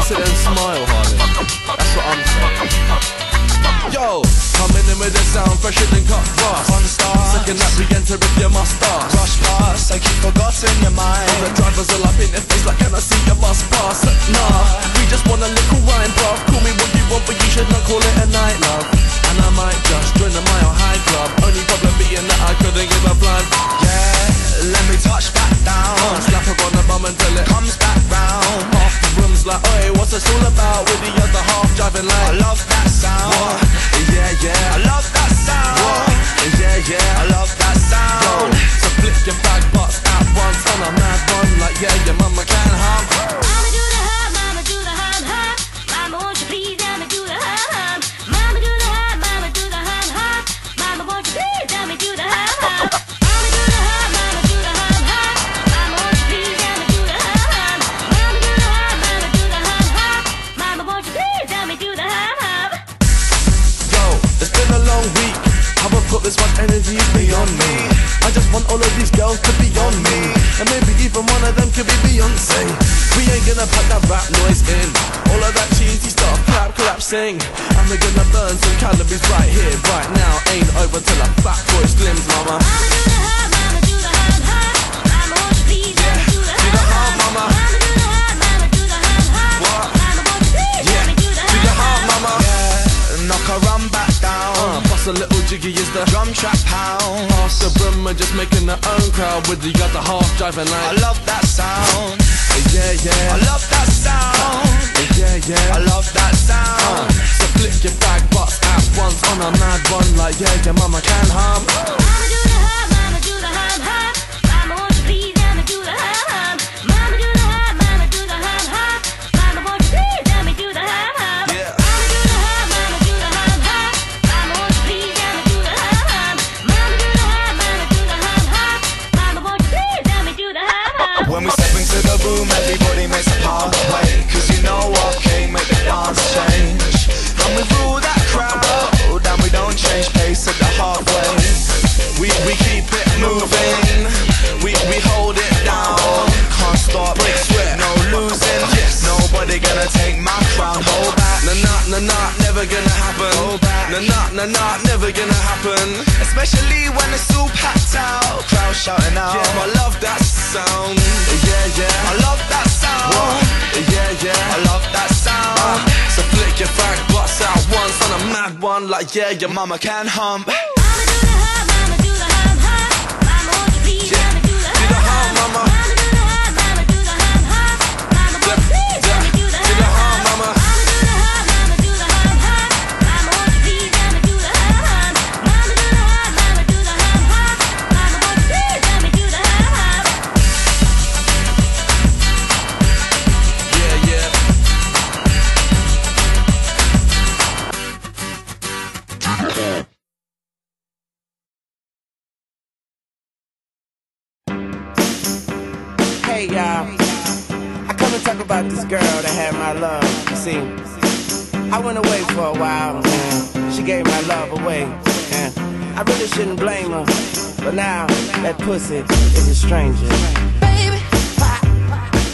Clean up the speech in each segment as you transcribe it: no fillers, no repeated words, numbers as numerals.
Sit and smile, Harley. That's what I'm saying. Yo, come in with a sound fresher than cut grass. On stars, second lap we enter with your mustache. Rush past, I keep forgotten your mind. All the drivers all up in their face like, can I see your bus pass? Nah, we just want a little wine, bruv. Call me what you want, but you should not call it a night, love. And I might just join the Mile High Club. Only problem being that I couldn't give a blind. Yeah, let me touch back down. Slap her on the bum until it comes back round. Off the room's like, oi, what's this all about? With the other half driving like, I love that sound. What? Yeah, yeah, I love that sound. What? Yeah, yeah, I love that sound. Yo, so flip your bag butts at once on a mad one. Like, yeah, your mama can't harm. Mama do the hum, mama do the hum, hum. Mama, won't you please let me do the hum, hum. Mama do the hum, mama do the hum, hum. Mama, won't you please let me do the hum, hum. Got this much energy beyond me. I just want all of these girls to be on me, and maybe even one of them could be Beyonce. We ain't gonna put that rap noise in, all of that cheesy stuff, clap, clap, sing. And we're gonna burn some calories right here, right now. Ain't over till a fat boy slims, mama. Mama do the hum, hum. Mama, won't you please let me do the hum, hum. Mama do the hum, mama do the hum, hum. Mama, won't you please let me do the hum, hum. Yeah, knock her run back down. A little jiggy is the drum trap pound. Half the room are just making their own crowd with the other half driving like, I love that sound. Yeah, yeah, I love that sound. Yeah, yeah, I love that sound. So flick your bag butts at once on a mad one. Like, yeah, your mama can harm. Mama do the hum, mama do the hum, hum. Mama, won't you please let me do the hum, hum. Mama do the hum, mama do the hum, hum. Mama, won't you please let me do the hum, hum. Yeah. When we step into the room, everybody makes a part way. Cause you know what came, make the dance change. And we rule that crowd, and we don't change pace at the hard way. We keep it moving, we hold it down. Can't stop it, no losing. Nobody gonna take my crown, hold back. Nah, nah, nah, nah, never gonna happen. Hold back. Nah, nah, nah, nah, never gonna happen. Especially when it's all packed out, crowd shouting out, yeah, I love that sound. Yeah, yeah, I love that sound. What? Yeah, yeah, I love that sound. So flick your fag butts out once on a mad one. Like, yeah, your mama can hump. Mama do the hum, mama do the hum, hum. Mama, won't you please let me do the hum, hum. Mama do the hum, mama do the hum, hum. Mama, won't you please let me do the hum, hum. Mama do the hum, mama do the hum, hum. Mama, won't you please let me do the hum, hum. Mama do the hum, mama do the hum, hum. Mama, won't you please let me do the hum, hum. Hey y'all, I come to talk about this girl that had my love. You see, I went away for a while and she gave my love away, and I really shouldn't blame her, but now that pussy is a stranger. Baby,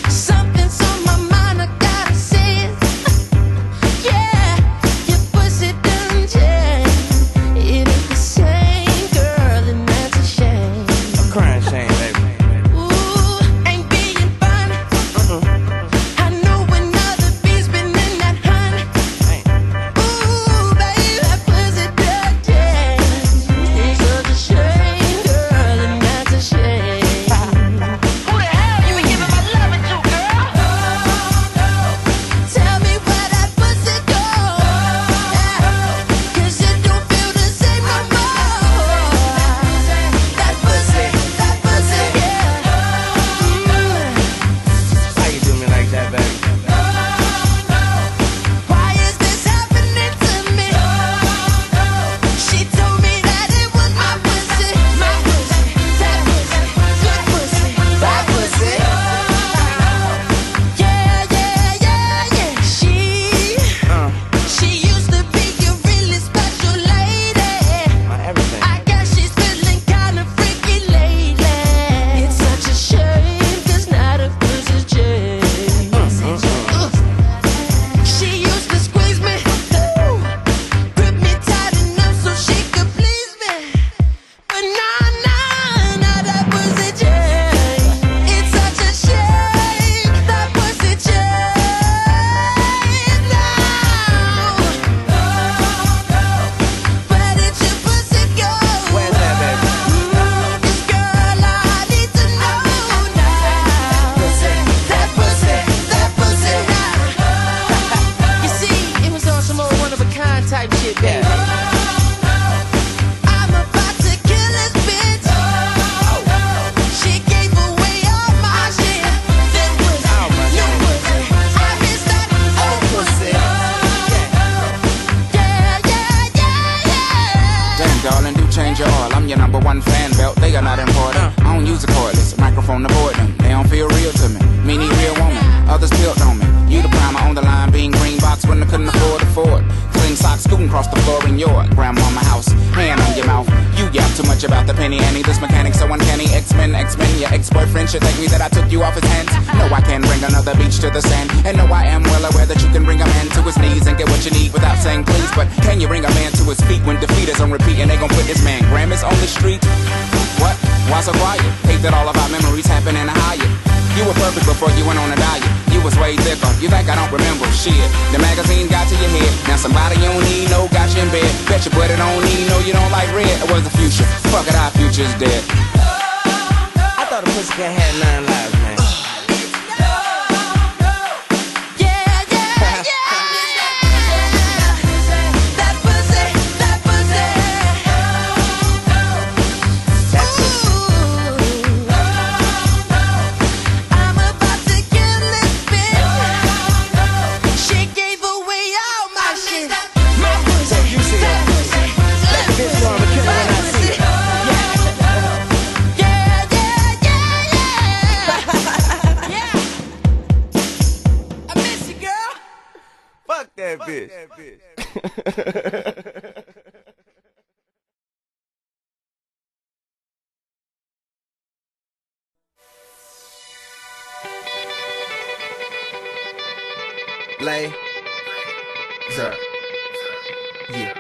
something's on my mind, I gotta say it. Yeah, your pussy done changed. It ain't the same, girl, and that's a shame. I'm crying shame, baby. nigga not important. I don't use the cordless microphone to board them. They don't feel real to me. Me need real woman. Others built on me. You the primer on the line, being green box when I couldn't afford to afford. Clean socks, scooting cross the floor in your grandmama house. Hand on your mouth. You yell too much about the penny and this mechanic so uncanny. X-Men, X-Men, your ex-boyfriend should thank me that I took you off his hands. No, I can't bring another beach to the sand. And no, I am well aware that you can bring a man to his knees and get what you need without saying please. But can you bring a man to his feet when defeat is on repeat and they gon' put this man Grammys on the street? What? Why so quiet? Hate that all of our memories happen in a higher. You were perfect before you went on a diet. You was way thicker. You think I don't remember shit. The magazine got to your head. Now somebody you don't need, no, got you in bed. Bet your buddy don't need, no, you don't like red. It was the future. Fuck it, our future's dead. I thought a pussycat had 9 lives, man. That bitch. Lay. Sir. Yeah.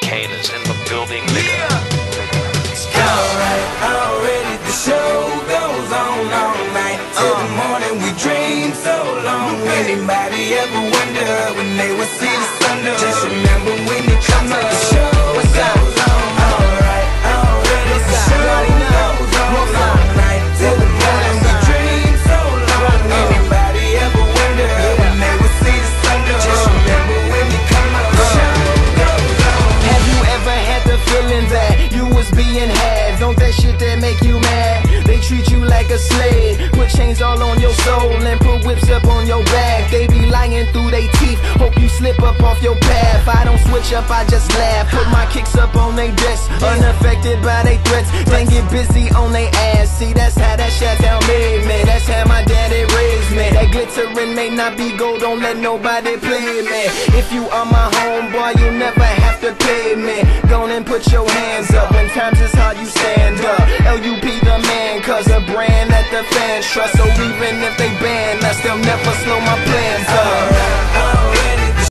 Kana's in the building, nigga. Yeah. Alright, already the show goes on all night. Till the morning we dream so long. Anybody ever wonder when they would see the sun? Just remember when it comes up, the show goes on. Alright, already the show goes on all night. Till the morning we dream so long. Anybody ever wonder when they would see the sun? Just remember when it comes up, the show goes on. Have you ever had the feeling that you was being had? Don't that shit that make you mad? They treat you like a slave, put chains all on your soul and put whips up on your back. They be lying through they teeth, hope you slip up off your path. I don't switch up, I just laugh, put my kicks up on they desk, unaffected by they threats. Then get busy on they ass. See, that's how that Chi-town made me, that's how my daddy raised me. That glittering may not be gold, don't let nobody play me. If you are my homeboy, you never have to pay me. Go and put your hands up, when times is hard you stand up. LUP the man, cause a brand that the fans trust. So even if they